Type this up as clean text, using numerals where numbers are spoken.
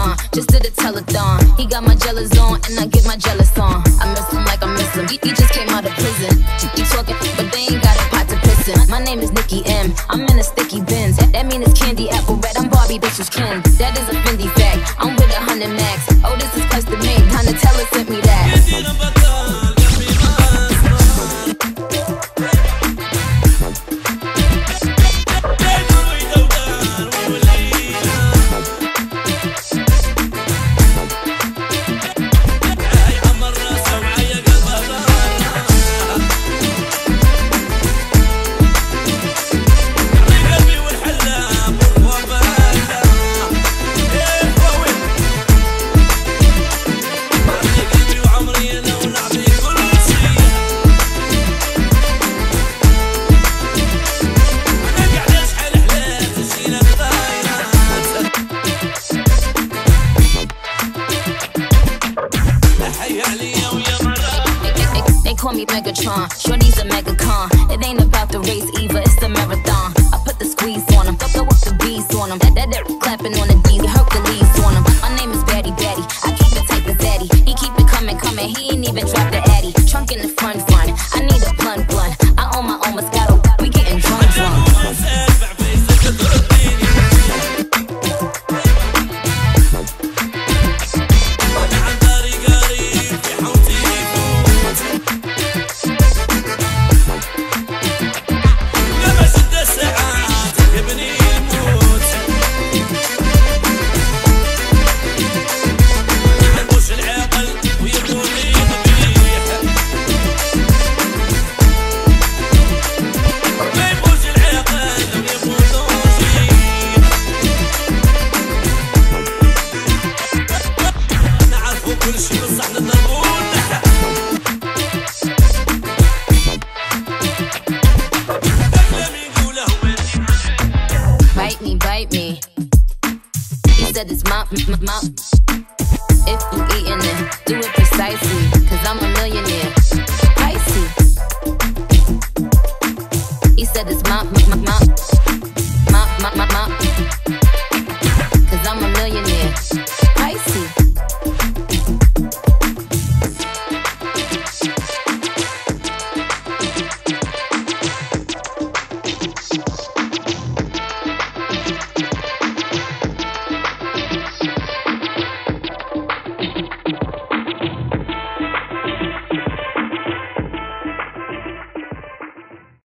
Megatron, just did a telethon. He got my jealous on, and I get my jealous on. I miss him like I miss him. He just came out of prison. He talking, but they ain't got a pot to piss in. My name is Nicki M. I'm in a sticky bins. That mean it's candy apple red. I'm Barbie, bitch, who's kin. That is a Fendi fact. I'm with 100 max. Oh, this is custom made. Donatella sent me that. They call me Megatron, shorty's a Megacon. It ain't about the race either, it's the marathon. I put the squeeze on him, throw up the bees on him. That clapping on the D's, Hercules on him. My name is Batty Batty, I keep it tight with Daddy. He keep it coming, he ain't even dropped the Addy. Trunk in the front, I need a blunt. I own my own Moscato, we getting drunk. Bite me. He said it's my. If you eating it, do it precisely, 'cause I'm a millionaire. Spicy. He said it's my.